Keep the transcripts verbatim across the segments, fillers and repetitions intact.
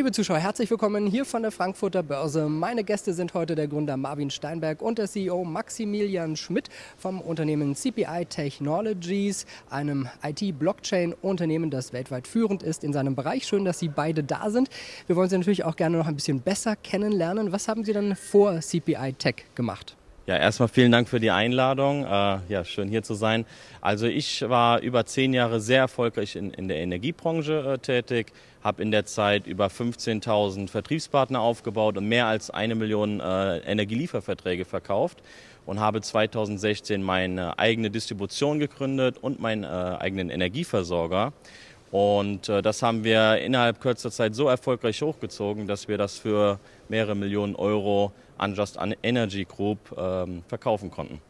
Liebe Zuschauer, herzlich willkommen hier von der Frankfurter Börse. Meine Gäste sind heute der Gründer Marvin Steinberg und der C E O Maximilian Schmidt vom Unternehmen C P I Technologies, einem I T-Blockchain-Unternehmen, das weltweit führend ist in seinem Bereich. Schön, dass Sie beide da sind. Wir wollen Sie natürlich auch gerne noch ein bisschen besser kennenlernen. Was haben Sie denn vor C P I Tech gemacht? Ja, erstmal vielen Dank für die Einladung. Äh, ja, schön hier zu sein. Also ich war über zehn Jahre sehr erfolgreich in, in der Energiebranche äh, tätig, habe in der Zeit über fünfzehntausend Vertriebspartner aufgebaut und mehr als eine Million äh, Energielieferverträge verkauft und habe zweitausendsechzehn meine eigene Distribution gegründet und meinen äh, eigenen Energieversorger. Und äh, das haben wir innerhalb kürzester Zeit so erfolgreich hochgezogen, dass wir das für mehrere Millionen Euro an Just an Energy Group ähm, verkaufen konnten.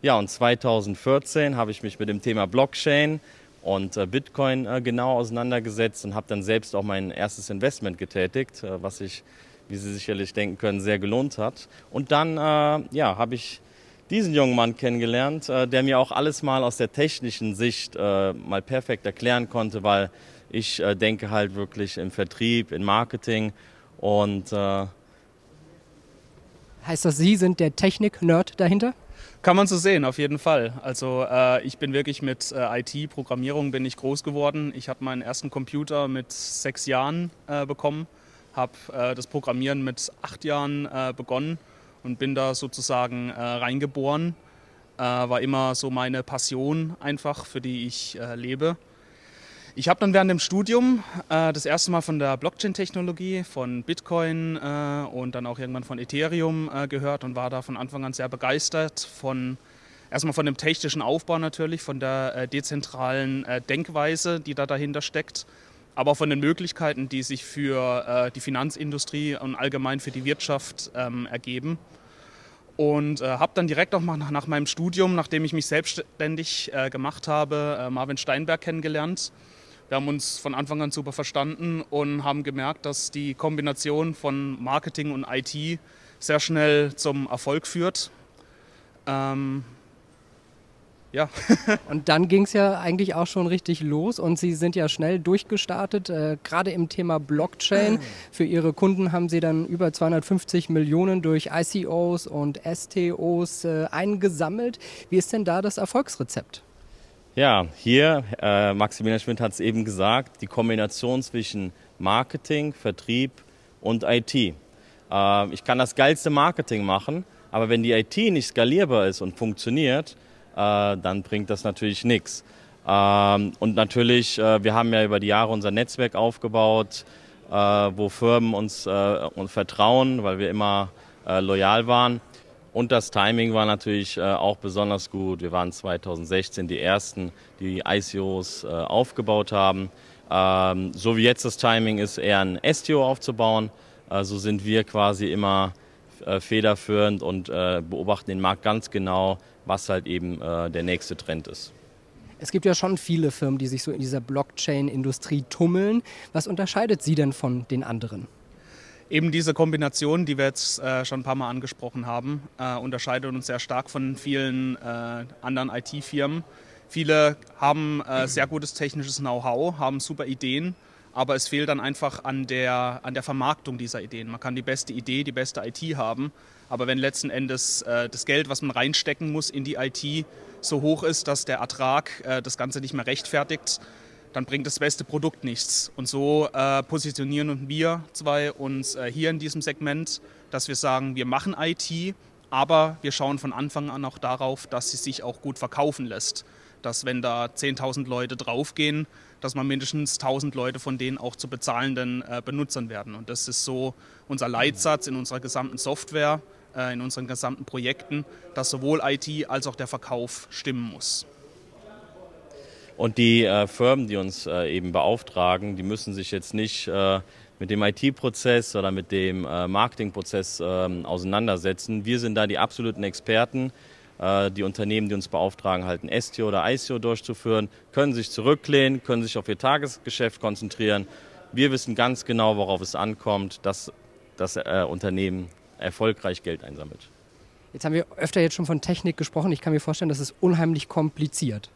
Ja, und zweitausendvierzehn habe ich mich mit dem Thema Blockchain und äh, Bitcoin äh, genau auseinandergesetzt und habe dann selbst auch mein erstes Investment getätigt, äh, was sich, wie Sie sicherlich denken können, sehr gelohnt hat. Und dann äh, ja, habe ich diesen jungen Mann kennengelernt, der mir auch alles mal aus der technischen Sicht äh, mal perfekt erklären konnte, weil ich äh, denke halt wirklich im Vertrieb, im Marketing und... Äh Heißt das, Sie sind der Technik-Nerd dahinter? Kann man so sehen, auf jeden Fall. Also äh, ich bin wirklich mit äh, I T-Programmierung bin ich groß geworden. Ich habe meinen ersten Computer mit sechs Jahren äh, bekommen, habe äh, das Programmieren mit acht Jahren äh, begonnen. Und bin da sozusagen äh, reingeboren, äh, war immer so meine Passion einfach, für die ich äh, lebe. Ich habe dann während dem Studium äh, das erste Mal von der Blockchain-Technologie, von Bitcoin äh, und dann auch irgendwann von Ethereum äh, gehört und war da von Anfang an sehr begeistert. Von, erstmal von dem technischen Aufbau natürlich, von der äh, dezentralen äh, Denkweise, die da dahinter steckt. Aber auch von den Möglichkeiten, die sich für äh, die Finanzindustrie und allgemein für die Wirtschaft ähm, ergeben. Und äh, habe dann direkt auch mal nach, nach meinem Studium, nachdem ich mich selbstständig äh, gemacht habe, äh, Marvin Steinberg kennengelernt. Wir haben uns von Anfang an super verstanden und haben gemerkt, dass die Kombination von Marketing und I T sehr schnell zum Erfolg führt. Ähm, Ja. Und dann ging es ja eigentlich auch schon richtig los und Sie sind ja schnell durchgestartet, äh, gerade im Thema Blockchain. Für Ihre Kunden haben Sie dann über zweihundertfünfzig Millionen durch I C Os und S T Os äh, eingesammelt. Wie ist denn da das Erfolgsrezept? Ja, hier, äh, Maximilian Schmidt hat es eben gesagt, die Kombination zwischen Marketing, Vertrieb und I T. Äh, ich kann das geilste Marketing machen, aber wenn die I T nicht skalierbar ist und funktioniert, dann bringt das natürlich nichts. Und natürlich, wir haben ja über die Jahre unser Netzwerk aufgebaut, wo Firmen uns vertrauen, weil wir immer loyal waren. Und das Timing war natürlich auch besonders gut. Wir waren zweitausendsechzehn die Ersten, die I C Os aufgebaut haben. So wie jetzt das Timing ist, eher ein S T O aufzubauen. So sind wir quasi immer federführend und beobachten den Markt ganz genau, was halt eben äh, der nächste Trend ist. Es gibt ja schon viele Firmen, die sich so in dieser Blockchain-Industrie tummeln. Was unterscheidet Sie denn von den anderen? Eben diese Kombination, die wir jetzt äh, schon ein paar Mal angesprochen haben, äh, unterscheidet uns sehr stark von vielen äh, anderen I T-Firmen. Viele haben äh, sehr gutes technisches Know-how, haben super Ideen, aber es fehlt dann einfach an der, an der Vermarktung dieser Ideen. Man kann die beste Idee, die beste I T haben, aber wenn letzten Endes äh, das Geld, was man reinstecken muss in die I T, so hoch ist, dass der Ertrag äh, das Ganze nicht mehr rechtfertigt, dann bringt das beste Produkt nichts. Und so äh, positionieren wir zwei uns äh, hier in diesem Segment, dass wir sagen, wir machen I T, aber wir schauen von Anfang an auch darauf, dass sie sich auch gut verkaufen lässt. Dass wenn da zehntausend Leute draufgehen, dass man mindestens tausend Leute von denen auch zu bezahlenden äh, Benutzern werden. Und das ist so unser Leitsatz in unserer gesamten Software, äh, in unseren gesamten Projekten, dass sowohl I T als auch der Verkauf stimmen muss. Und die äh, Firmen, die uns äh, eben beauftragen, die müssen sich jetzt nicht äh, mit dem I T-Prozess oder mit dem äh, Marketingprozess äh, auseinandersetzen. Wir sind da die absoluten Experten. Die Unternehmen, die uns beauftragen, halt ein S T O oder I C O durchzuführen, können sich zurücklehnen, können sich auf ihr Tagesgeschäft konzentrieren. Wir wissen ganz genau, worauf es ankommt, dass das äh, Unternehmen erfolgreich Geld einsammelt. Jetzt haben wir öfter jetzt schon von Technik gesprochen. Ich kann mir vorstellen, das ist unheimlich kompliziert.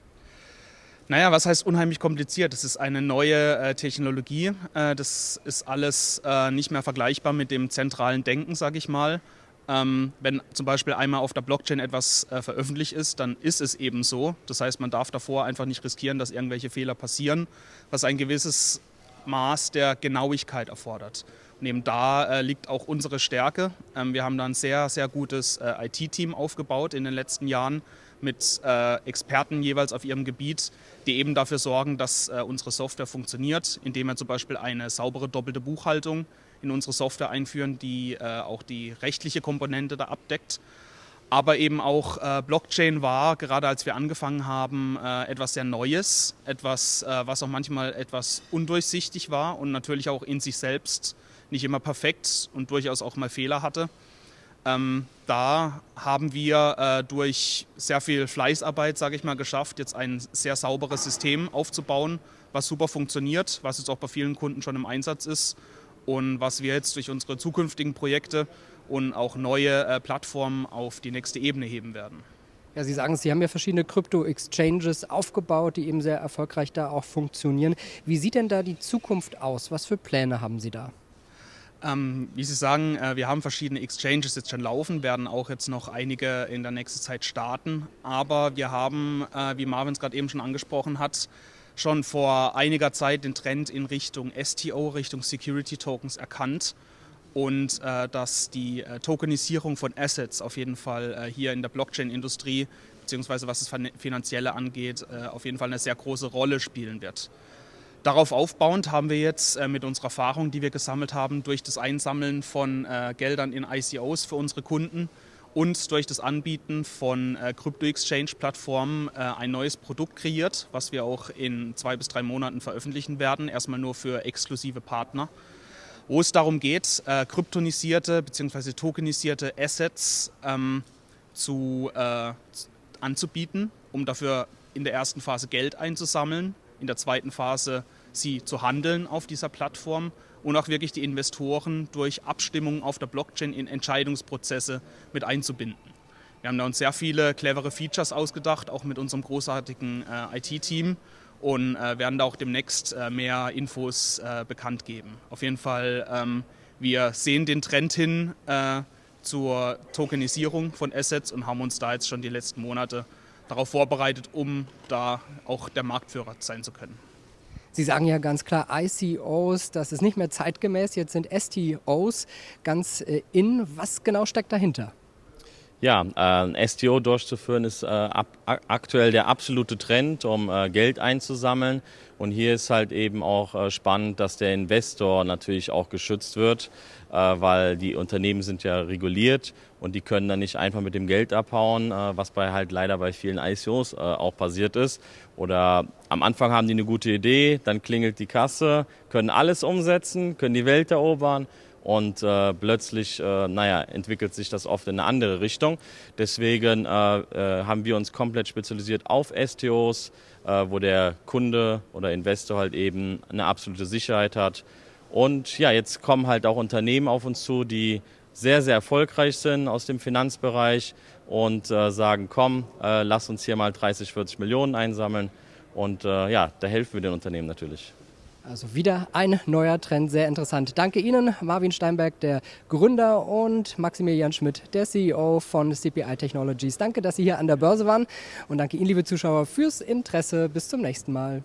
Naja, was heißt unheimlich kompliziert? Das ist eine neue äh, Technologie. Äh, das ist alles äh, nicht mehr vergleichbar mit dem zentralen Denken, sage ich mal. Ähm, wenn zum Beispiel einmal auf der Blockchain etwas äh, veröffentlicht ist, dann ist es eben so. Das heißt, man darf davor einfach nicht riskieren, dass irgendwelche Fehler passieren, was ein gewisses Maß der Genauigkeit erfordert. Und eben da äh, liegt auch unsere Stärke. Ähm, wir haben da ein sehr, sehr gutes äh, I T-Team aufgebaut in den letzten Jahren, mit äh, Experten jeweils auf ihrem Gebiet, die eben dafür sorgen, dass äh, unsere Software funktioniert, indem wir zum Beispiel eine saubere doppelte Buchhaltung in unsere Software einführen, die äh, auch die rechtliche Komponente da abdeckt. Aber eben auch äh, Blockchain war, gerade als wir angefangen haben, äh, etwas sehr Neues, etwas, äh, was auch manchmal etwas undurchsichtig war und natürlich auch in sich selbst nicht immer perfekt und durchaus auch mal Fehler hatte. Ähm, da haben wir äh, durch sehr viel Fleißarbeit, sage ich mal, geschafft, jetzt ein sehr sauberes System aufzubauen, was super funktioniert, was jetzt auch bei vielen Kunden schon im Einsatz ist und was wir jetzt durch unsere zukünftigen Projekte und auch neue äh, Plattformen auf die nächste Ebene heben werden. Ja, Sie sagen es, Sie haben ja verschiedene Krypto-Exchanges aufgebaut, die eben sehr erfolgreich da auch funktionieren. Wie sieht denn da die Zukunft aus? Was für Pläne haben Sie da? Ähm, wie Sie sagen, äh, wir haben verschiedene Exchanges jetzt schon laufen, werden auch jetzt noch einige in der nächsten Zeit starten. Aber wir haben, äh, wie Marvin es gerade eben schon angesprochen hat, schon vor einiger Zeit den Trend in Richtung S T O, Richtung Security Tokens erkannt. Und äh, dass die äh, Tokenisierung von Assets auf jeden Fall äh, hier in der Blockchain-Industrie, beziehungsweise was das Finanzielle angeht, äh, auf jeden Fall eine sehr große Rolle spielen wird. Darauf aufbauend haben wir jetzt mit unserer Erfahrung, die wir gesammelt haben, durch das Einsammeln von Geldern in I C Os für unsere Kunden und durch das Anbieten von Krypto-Exchange-Plattformen ein neues Produkt kreiert, was wir auch in zwei bis drei Monaten veröffentlichen werden, erstmal nur für exklusive Partner, wo es darum geht, kryptonisierte bzw. tokenisierte Assets ähm, zu, äh, anzubieten, um dafür in der ersten Phase Geld einzusammeln, in der zweiten Phase sie zu handeln auf dieser Plattform und auch wirklich die Investoren durch Abstimmungen auf der Blockchain in Entscheidungsprozesse mit einzubinden. Wir haben da uns sehr viele clevere Features ausgedacht, auch mit unserem großartigen äh, I T-Team und äh, werden da auch demnächst äh, mehr Infos äh, bekannt geben. Auf jeden Fall, ähm, wir sehen den Trend hin äh, zur Tokenisierung von Assets und haben uns da jetzt schon die letzten Monate darauf vorbereitet, um da auch der Marktführer sein zu können. Sie sagen ja ganz klar, I C Os, das ist nicht mehr zeitgemäß, jetzt sind S T Os ganz in. Was genau steckt dahinter? Ja, ein äh, S T O durchzuführen ist äh, ab, aktuell der absolute Trend, um äh, Geld einzusammeln. Und hier ist halt eben auch äh, spannend, dass der Investor natürlich auch geschützt wird, äh, weil die Unternehmen sind ja reguliert und die können dann nicht einfach mit dem Geld abhauen, äh, was bei halt leider bei vielen I C Os äh, auch passiert ist. Oder am Anfang haben die eine gute Idee, dann klingelt die Kasse, können alles umsetzen, können die Welt erobern. Und äh, plötzlich äh, naja, entwickelt sich das oft in eine andere Richtung. Deswegen äh, äh, haben wir uns komplett spezialisiert auf S T Os, äh, wo der Kunde oder Investor halt eben eine absolute Sicherheit hat. Und ja, jetzt kommen halt auch Unternehmen auf uns zu, die sehr, sehr erfolgreich sind aus dem Finanzbereich und äh, sagen, komm, äh, lass uns hier mal dreißig, vierzig Millionen einsammeln. Und äh, ja, da helfen wir den Unternehmen natürlich. Also wieder ein neuer Trend, sehr interessant. Danke Ihnen, Marvin Steinberg, der Gründer, und Maximilian Schmidt, der C E O von C P I Technologies. Danke, dass Sie hier an der Börse waren, und danke Ihnen, liebe Zuschauer, fürs Interesse. Bis zum nächsten Mal.